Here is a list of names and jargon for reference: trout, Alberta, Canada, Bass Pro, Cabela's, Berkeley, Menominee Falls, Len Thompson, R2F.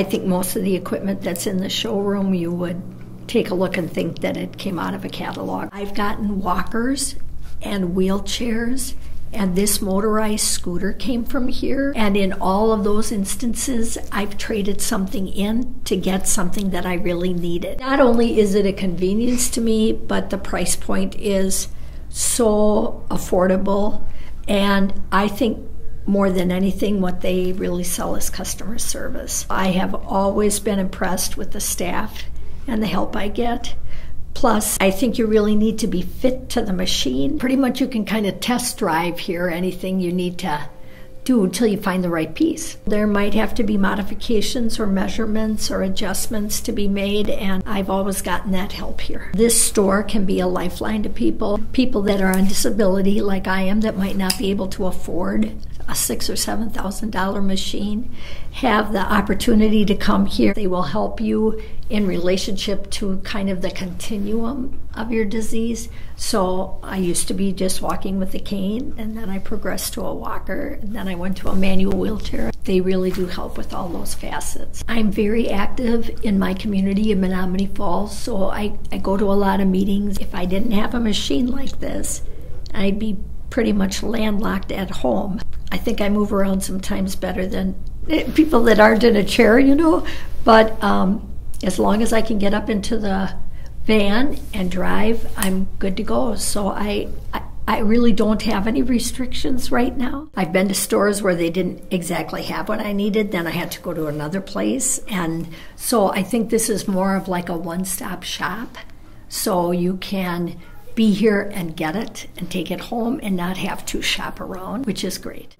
I think most of the equipment that's in the showroom, you would take a look and think that it came out of a catalog. I've gotten walkers and wheelchairs, and this motorized scooter came from here. And in all of those instances, I've traded something in to get something that I really needed. Not only is it a convenience to me, but the price point is so affordable. And I think more than anything, what they really sell is customer service. I have always been impressed with the staff and the help I get. Plus, I think you really need to be fit to the machine. Pretty much you can kind of test drive here anything you need to do until you find the right piece. There might have to be modifications or measurements or adjustments to be made, and I've always gotten that help here. This store can be a lifeline to people that are on disability like I am, that might not be able to afford a $6,000 or $7,000 machine, have the opportunity to come here. They will help you in relationship to kind of the continuum of your disease. So I used to be just walking with a cane, and then I progressed to a walker, and then I went to a manual wheelchair. They really do help with all those facets. I'm very active in my community in Menominee Falls, so I go to a lot of meetings. If I didn't have a machine like this, I'd be pretty much landlocked at home. I think I move around sometimes better than people that aren't in a chair, you know. But as long as I can get up into the van and drive, I'm good to go. So I really don't have any restrictions right now. I've been to stores where they didn't exactly have what I needed, then I had to go to another place. And so I think this is more of like a one-stop shop. So you can be here and get it and take it home and not have to shop around, which is great.